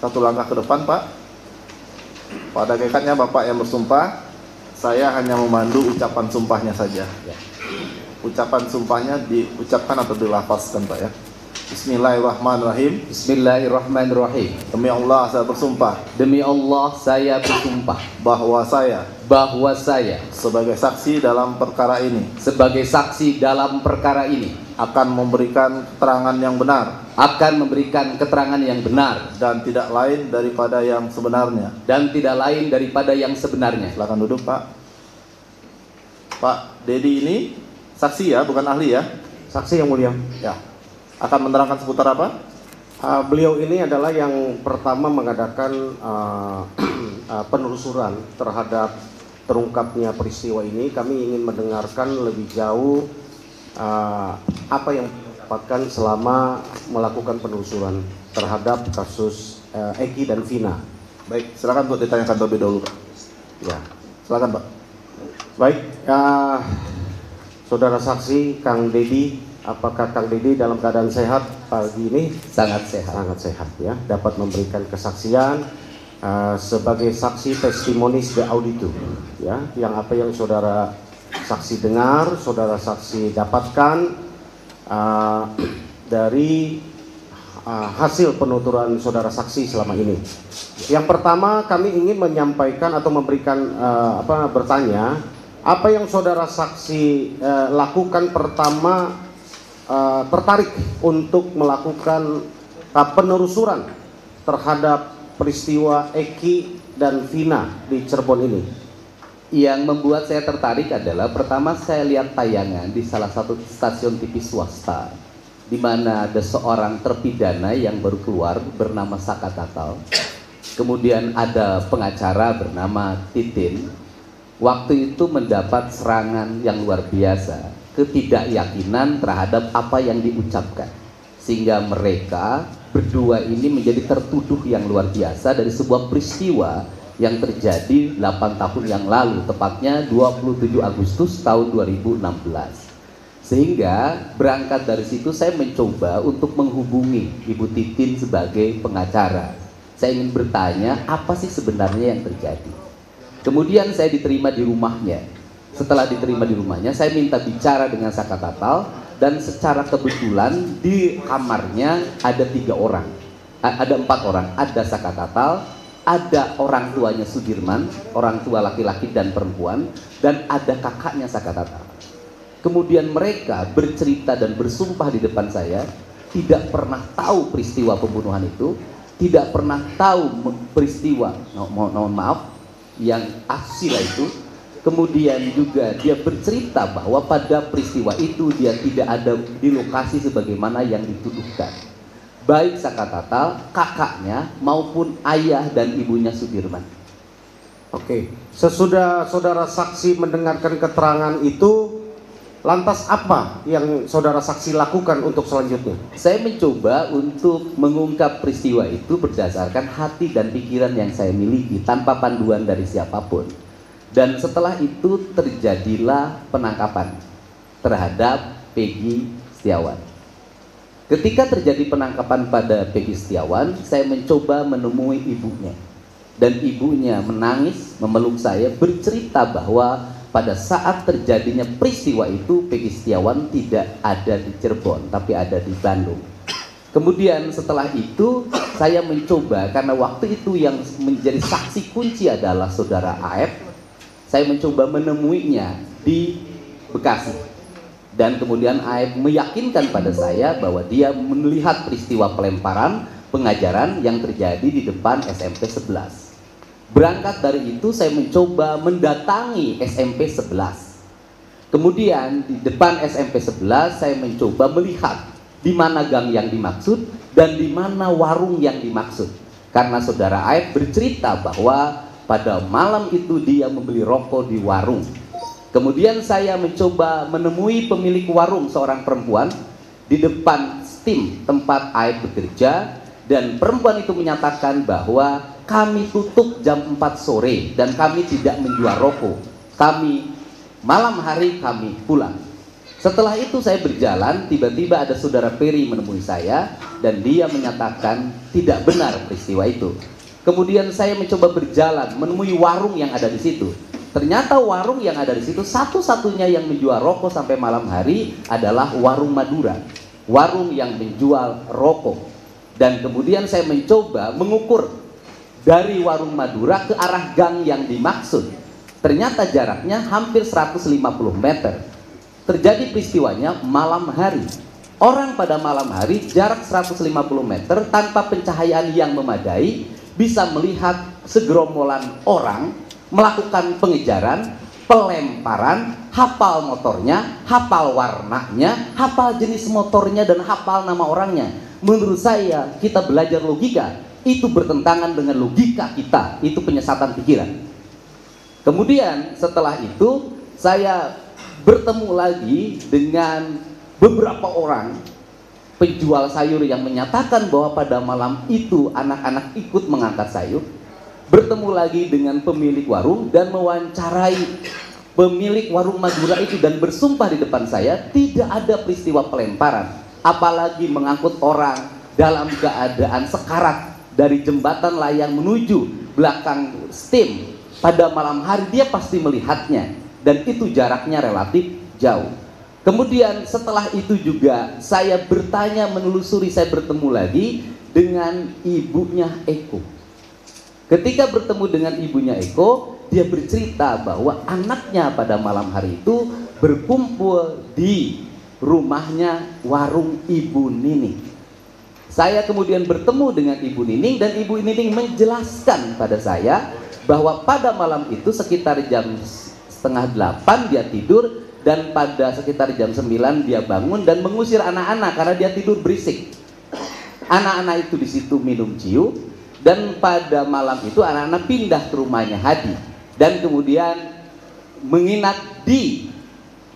satu langkah ke depan, Pak. Pada hakikatnya Bapak yang bersumpah, saya hanya memandu ucapan sumpahnya saja. Ucapan sumpahnya diucapkan atau dilafazkan, Pak, ya. Bismillahirrahmanirrahim. Bismillahirrahmanirrahim. Demi Allah saya bersumpah. Demi Allah saya bersumpah bahwa saya sebagai saksi dalam perkara ini. Sebagai saksi dalam perkara ini akan memberikan keterangan yang benar. Akan memberikan keterangan yang benar dan tidak lain daripada yang sebenarnya. Dan tidak lain daripada yang sebenarnya. Silakan duduk, Pak. Pak Dedi ini saksi ya, bukan ahli ya? Saksi yang mulia. Ya. Akan menerangkan seputar apa? Beliau ini adalah yang pertama mengadakan penelusuran terhadap terungkapnya peristiwa ini. Kami ingin mendengarkan lebih jauh apa yang didapatkan selama melakukan penelusuran terhadap kasus Eki dan Vina. Baik, silakan untuk ditanyakan terlebih dahulu, Pak. Ya, silakan, Pak. Baik, saudara saksi Kang Dedi. Apakah Kang Dedi dalam keadaan sehat pagi ini? Sangat sehat. Sangat sehat ya. Dapat memberikan kesaksian sebagai saksi testimonis de auditu ya. Yang apa yang saudara saksi dengar, saudara saksi dapatkan dari hasil penuturan saudara saksi selama ini. Yang pertama kami ingin menyampaikan atau memberikan bertanya apa yang saudara saksi lakukan pertama. Tertarik untuk melakukan penelusuran terhadap peristiwa Eki dan Vina di Cirebon ini. Yang membuat saya tertarik adalah pertama saya lihat tayangan di salah satu stasiun TV swasta, di mana ada seorang terpidana yang baru keluar bernama Saka Tatal. Kemudian ada pengacara bernama Titin. Waktu itu mendapat serangan yang luar biasa, ketidakyakinan terhadap apa yang diucapkan, sehingga mereka berdua ini menjadi tertuduh yang luar biasa dari sebuah peristiwa yang terjadi 8 tahun yang lalu, tepatnya 27 Agustus tahun 2016. Sehingga berangkat dari situ saya mencoba untuk menghubungi Ibu Titin sebagai pengacara. Saya ingin bertanya apa sih sebenarnya yang terjadi. Kemudian saya diterima di rumahnya. Setelah diterima di rumahnya, saya minta bicara dengan Saka Tatal, dan secara kebetulan di kamarnya ada 4 orang. Ada Saka Tatal, ada orang tuanya Sudirman, orang tua laki-laki dan perempuan, dan ada kakaknya Saka Tatal. Kemudian mereka bercerita dan bersumpah di depan saya, tidak pernah tahu peristiwa pembunuhan itu, tidak pernah tahu peristiwa, mohon maaf, yang asusila itu. Kemudian juga dia bercerita bahwa pada peristiwa itu dia tidak ada di lokasi sebagaimana yang dituduhkan. Baik Saka Tatal, kakaknya maupun ayah dan ibunya Sudirman. Oke, sesudah saudara saksi mendengarkan keterangan itu, lantas apa yang saudara saksi lakukan untuk selanjutnya? Saya mencoba untuk mengungkap peristiwa itu berdasarkan hati dan pikiran yang saya miliki tanpa panduan dari siapapun. Dan setelah itu terjadilah penangkapan terhadap Pegi Setiawan. Ketika terjadi penangkapan pada Pegi Setiawan, saya mencoba menemui ibunya. Dan ibunya menangis, memeluk saya, bercerita bahwa pada saat terjadinya peristiwa itu Pegi Setiawan tidak ada di Cirebon, tapi ada di Bandung. Kemudian setelah itu saya mencoba, karena waktu itu yang menjadi saksi kunci adalah saudara Aep. Saya mencoba menemuinya di Bekasi. Dan kemudian Aep meyakinkan pada saya bahwa dia melihat peristiwa pelemparan pengajaran yang terjadi di depan SMP 11. Berangkat dari itu saya mencoba mendatangi SMP 11. Kemudian di depan SMP 11 saya mencoba melihat di mana gang yang dimaksud dan di mana warung yang dimaksud. Karena saudara Aep bercerita bahwa pada malam itu dia membeli rokok di warung. Kemudian saya mencoba menemui pemilik warung, seorang perempuan, di depan STIM tempat Aep bekerja. Dan perempuan itu menyatakan bahwa kami tutup jam 4 sore dan kami tidak menjual rokok. Malam hari kami pulang. Setelah itu saya berjalan, tiba-tiba ada saudara Peri menemui saya dan dia menyatakan tidak benar peristiwa itu. Kemudian saya mencoba berjalan menemui warung yang ada di situ. Ternyata warung yang ada di situ satu-satunya yang menjual rokok sampai malam hari adalah warung Madura. Warung yang menjual rokok. Dan kemudian saya mencoba mengukur dari warung Madura ke arah gang yang dimaksud. Ternyata jaraknya hampir 150 meter. Terjadi peristiwanya malam hari. Orang pada malam hari jarak 150 meter tanpa pencahayaan yang memadai bisa melihat segerombolan orang melakukan pengejaran, pelemparan, hafal motornya, hafal warnanya, hafal jenis motornya, dan hafal nama orangnya. Menurut saya kita belajar logika, itu bertentangan dengan logika kita, itu penyesatan pikiran. Kemudian setelah itu saya bertemu lagi dengan beberapa orang penjual sayur yang menyatakan bahwa pada malam itu anak-anak ikut mengangkat sayur. Bertemu lagi dengan pemilik warung dan mewawancarai pemilik warung Madura itu dan bersumpah di depan saya tidak ada peristiwa pelemparan, apalagi mengangkut orang dalam keadaan sekarat dari jembatan layang menuju belakang STEM. Pada malam hari dia pasti melihatnya. Dan itu jaraknya relatif jauh. Kemudian setelah itu juga saya bertanya menelusuri, saya bertemu lagi dengan ibunya Eko. Ketika bertemu dengan ibunya Eko, dia bercerita bahwa anaknya pada malam hari itu berkumpul di rumahnya warung Ibu Nining. Saya kemudian bertemu dengan Ibu Nining dan Ibu Nining menjelaskan pada saya bahwa pada malam itu sekitar jam 7:30 dia tidur dan pada sekitar jam 9 dia bangun dan mengusir anak-anak karena dia tidur berisik. Anak-anak itu di situ minum ciu dan pada malam itu anak-anak pindah ke rumahnya Hadi dan kemudian menginap di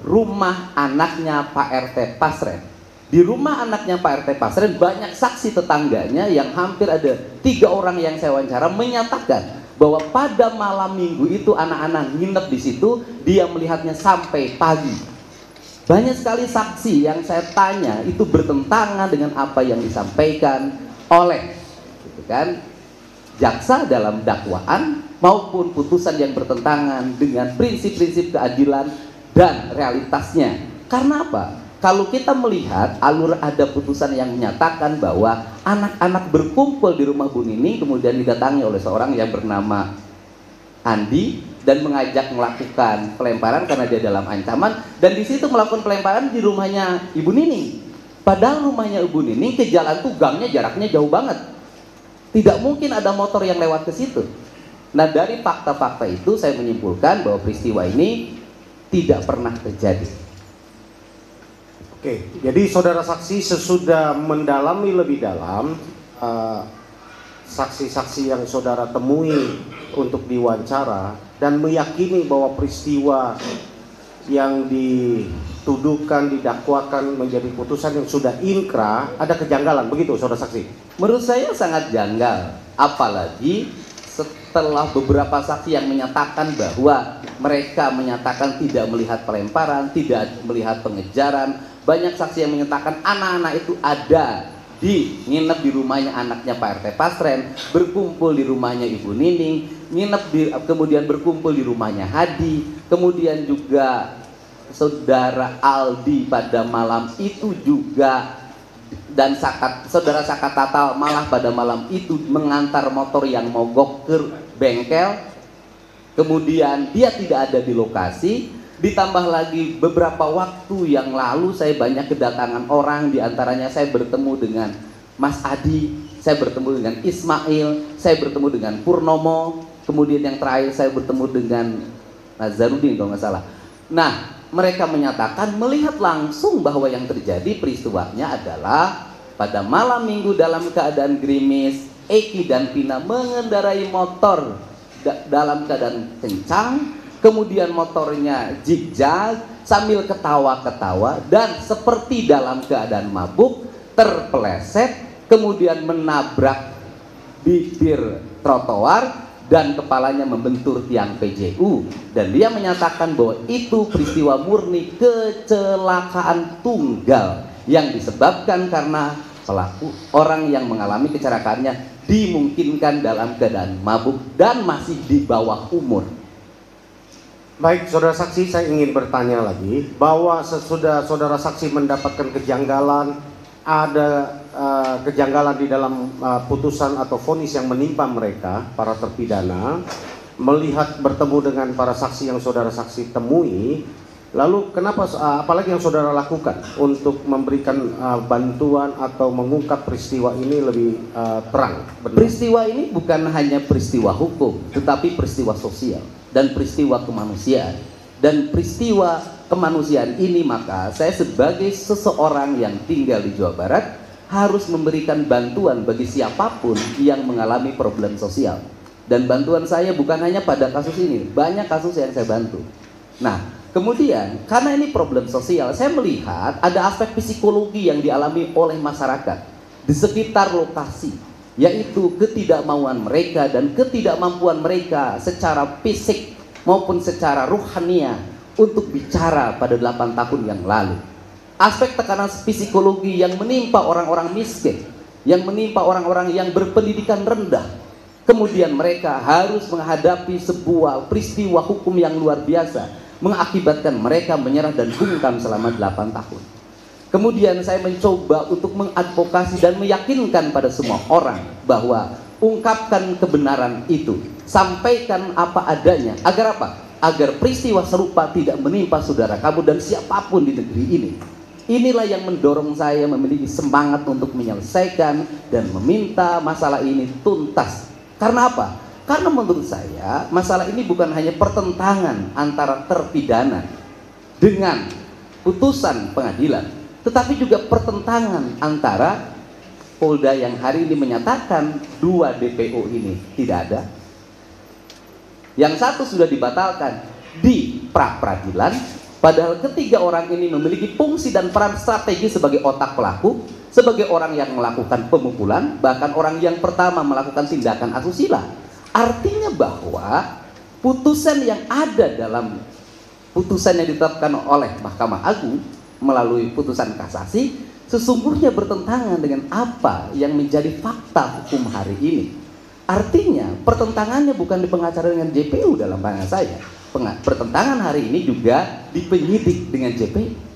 rumah anaknya Pak RT Pasren. Di rumah anaknya Pak RT Pasren banyak saksi tetangganya yang hampir ada 3 orang yang saya wawancara menyatakan bahwa pada malam minggu itu anak-anak nginep di situ, dia melihatnya sampai pagi. Banyak sekali saksi yang saya tanya itu bertentangan dengan apa yang disampaikan oleh jaksa dalam dakwaan maupun putusan yang bertentangan dengan prinsip-prinsip keadilan dan realitasnya. Karena apa? Kalau kita melihat alur ada putusan yang menyatakan bahwa anak-anak berkumpul di rumah Bu Nining kemudian didatangi oleh seorang yang bernama Andi dan mengajak melakukan pelemparan karena dia dalam ancaman dan di situ melakukan pelemparan di rumahnya Ibu Nining. Padahal rumahnya Ibu Nining ke jalan tuh gangnya jaraknya jauh banget. Tidak mungkin ada motor yang lewat ke situ. Nah, dari fakta-fakta itu saya menyimpulkan bahwa peristiwa ini tidak pernah terjadi. Oke, jadi saudara saksi sesudah mendalami lebih dalam saksi-saksi yang saudara temui untuk diwawancara dan meyakini bahwa peristiwa yang dituduhkan, didakwakan menjadi putusan yang sudah inkrah, ada kejanggalan, begitu saudara saksi? Menurut saya sangat janggal, apalagi setelah beberapa saksi yang menyatakan bahwa mereka menyatakan tidak melihat pelemparan, tidak melihat pengejaran. Banyak saksi yang menyatakan anak-anak itu ada di nginep di rumahnya anaknya Pak RT Pasren, berkumpul di rumahnya Ibu Nining, nginep kemudian berkumpul di rumahnya Hadi, kemudian juga saudara Aldi pada malam itu juga dan saudara Saka Tatal malah pada malam itu mengantar motor yang mogok ke bengkel, kemudian dia tidak ada di lokasi. Ditambah lagi beberapa waktu yang lalu saya banyak kedatangan orang, diantaranya saya bertemu dengan Mas Adi, saya bertemu dengan Ismail, saya bertemu dengan Purnomo, kemudian yang terakhir saya bertemu dengan Nazarudin kalau nggak salah. Nah, mereka menyatakan melihat langsung bahwa yang terjadi peristiwanya adalah pada malam minggu dalam keadaan gerimis, Eki dan Vina mengendarai motor dalam keadaan kencang. Kemudian motornya zigzag sambil ketawa-ketawa dan seperti dalam keadaan mabuk terpeleset kemudian menabrak bibir trotoar dan kepalanya membentur tiang PJU, dan dia menyatakan bahwa itu peristiwa murni kecelakaan tunggal yang disebabkan karena pelaku orang yang mengalami kecelakaannya dimungkinkan dalam keadaan mabuk dan masih di bawah umur. Baik, saudara saksi, saya ingin bertanya lagi bahwa sesudah saudara saksi mendapatkan kejanggalan, ada kejanggalan di dalam putusan atau vonis yang menimpa mereka, para terpidana, melihat bertemu dengan para saksi yang saudara saksi temui, lalu kenapa, apalagi yang saudara lakukan untuk memberikan bantuan atau mengungkap peristiwa ini lebih terang? Benar? Peristiwa ini bukan hanya peristiwa hukum, tetapi peristiwa sosial dan peristiwa kemanusiaan. Dan peristiwa kemanusiaan ini, maka saya sebagai seseorang yang tinggal di Jawa Barat harus memberikan bantuan bagi siapapun yang mengalami problem sosial. Dan bantuan saya bukan hanya pada kasus ini, banyak kasus yang saya bantu. Nah, kemudian karena ini problem sosial, saya melihat ada aspek psikologi yang dialami oleh masyarakat di sekitar lokasi, yaitu ketidakmauan mereka dan ketidakmampuan mereka secara fisik maupun secara ruhania untuk bicara pada 8 tahun yang lalu. Aspek tekanan psikologi yang menimpa orang-orang miskin, yang menimpa orang-orang yang berpendidikan rendah, kemudian mereka harus menghadapi sebuah peristiwa hukum yang luar biasa, mengakibatkan mereka menyerah dan bungkam selama 8 tahun. Kemudian saya mencoba untuk mengadvokasi dan meyakinkan pada semua orang bahwa ungkapkan kebenaran itu, sampaikan apa adanya, agar apa? Agar peristiwa serupa tidak menimpa saudara kamu dan siapapun di negeri ini. Inilah yang mendorong saya memiliki semangat untuk menyelesaikan dan meminta masalah ini tuntas. Karena apa? Karena menurut saya masalah ini bukan hanya pertentangan antara terpidana dengan putusan pengadilan, tetapi juga pertentangan antara Polda yang hari ini menyatakan 2 DPO ini tidak ada. Yang satu sudah dibatalkan di pra-peradilan, padahal ketiga orang ini memiliki fungsi dan peran strategi sebagai otak pelaku, sebagai orang yang melakukan pemukulan, bahkan orang yang pertama melakukan tindakan asusila. Artinya bahwa putusan yang ada dalam putusan yang ditetapkan oleh Mahkamah Agung melalui putusan kasasi sesungguhnya bertentangan dengan apa yang menjadi fakta hukum hari ini. Artinya pertentangannya bukan di pengacara dengan JPU dalam pandangan saya. Pertentangan hari ini juga di penyidik dengan JPU.